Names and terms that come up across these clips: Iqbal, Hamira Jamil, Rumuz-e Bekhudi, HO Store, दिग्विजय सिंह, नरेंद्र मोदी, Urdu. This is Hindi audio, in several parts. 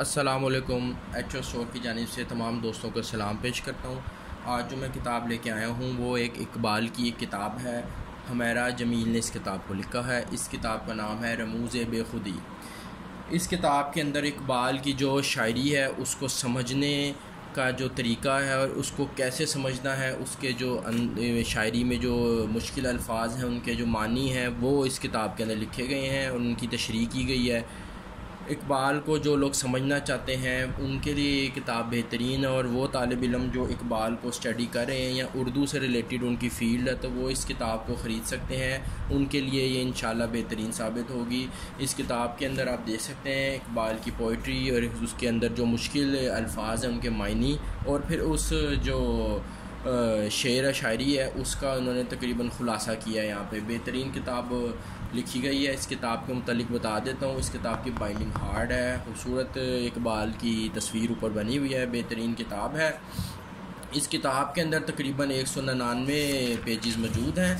अस्सलामुअलैकुम। HO Store की जानिब से तमाम दोस्तों को सलाम पेश करता हूँ। आज जो मैं किताब लेके आया हूँ वो एक इकबाल की एक किताब है। हमीरा जमील ने इस किताब को लिखा है। इस किताब का नाम है रमूज़े बेखुदी। इस किताब के अंदर इकबाल की जो शायरी है उसको समझने का जो तरीका है और उसको कैसे समझना है, उसके जो शायरी में जो मुश्किल अल्फाज हैं उनके जो मानी हैं वो इस किताब के अंदर लिखे गए हैं और उनकी तशरीह की गई है। इकबाल को जो लोग समझना चाहते हैं उनके लिए ये किताब बेहतरीन है और वो तालिब इल्म जो इकबाल को स्टडी कर रहे हैं या उर्दू से रिलेटेड उनकी फ़ील्ड है तो वो इस किताब को ख़रीद सकते हैं। उनके लिए ये इंशाल्लाह बेहतरीन साबित होगी। इस किताब के अंदर आप देख सकते हैं इकबाल की पोइट्री और उसके अंदर जो मुश्किल अल्फाज हैं उनके मायने और फिर उस जो शेर शायरी है उसका उन्होंने तकरीबन ख़ुलासा किया है। यहाँ पे बेहतरीन किताब लिखी गई है। इस किताब के मुतालिक बता देता हूँ। इस किताब की बाइंडिंग हार्ड है, खूबसूरत इकबाल की तस्वीर ऊपर बनी हुई है, बेहतरीन किताब है। इस किताब के अंदर तकरीबन 199 पेजेस मौजूद हैं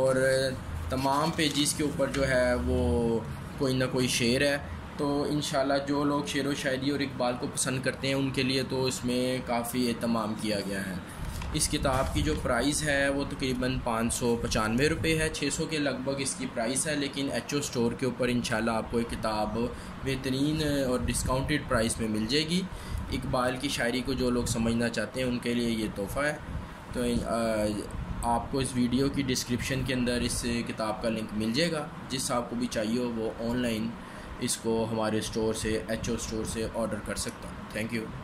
और तमाम पेजेस के ऊपर जो है वो कोई ना कोई शेर है। तो इंशाल्लाह जो लोग शेर व शायरी और इकबाल को पसंद करते हैं उनके लिए तो इसमें काफ़ी एहतमाम किया गया है। इस किताब की जो प्राइस है वो तकरीबन 595 रुपये है, 600 के लगभग इसकी प्राइस है। लेकिन HO स्टोर के ऊपर इंशाल्लाह आपको ये किताब बेहतरीन और डिस्काउंटेड प्राइस में मिल जाएगी। इकबाल की शायरी को जो लोग समझना चाहते हैं उनके लिए ये तोहफ़ा है। तो आपको इस वीडियो की डिस्क्रिप्शन के अंदर इस किताब का लिंक मिल जाएगा। जिस आपको भी चाहिए वो ऑनलाइन इसको हमारे स्टोर से HO स्टोर से ऑर्डर कर सकता हूँ। Thank you.